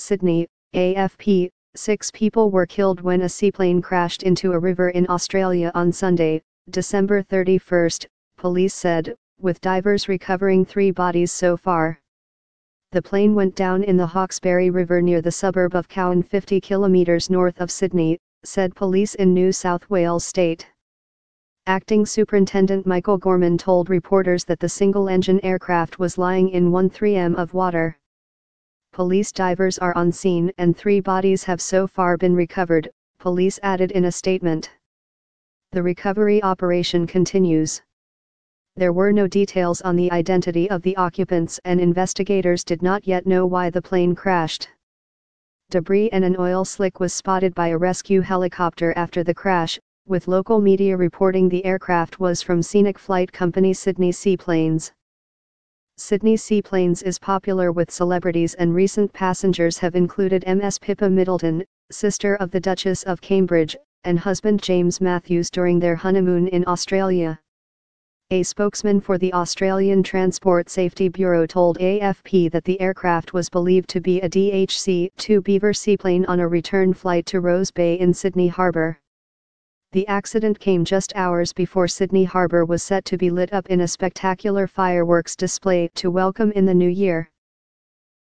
Sydney, AFP, 6 people were killed when a seaplane crashed into a river in Australia on Sunday, December 31, police said, with divers recovering 3 bodies so far. The plane went down in the Hawkesbury River near the suburb of Cowan 50 kilometres north of Sydney, said police in New South Wales state. Acting Superintendent Michael Gorman told reporters that the single-engine aircraft was lying in 1.3 m of water. Police divers are on scene and 3 bodies have so far been recovered, police added in a statement. The recovery operation continues. There were no details on the identity of the occupants and investigators did not yet know why the plane crashed. Debris and an oil slick was spotted by a rescue helicopter after the crash, with local media reporting the aircraft was from Scenic Flight Company Sydney Seaplanes. Sydney Seaplanes is popular with celebrities and recent passengers have included Ms. Pippa Middleton, sister of the Duchess of Cambridge, and husband James Matthews during their honeymoon in Australia. A spokesman for the Australian Transport Safety Bureau told AFP that the aircraft was believed to be a DHC-2 Beaver seaplane on a return flight to Rose Bay in Sydney Harbour. The accident came just hours before Sydney Harbour was set to be lit up in a spectacular fireworks display to welcome in the new year.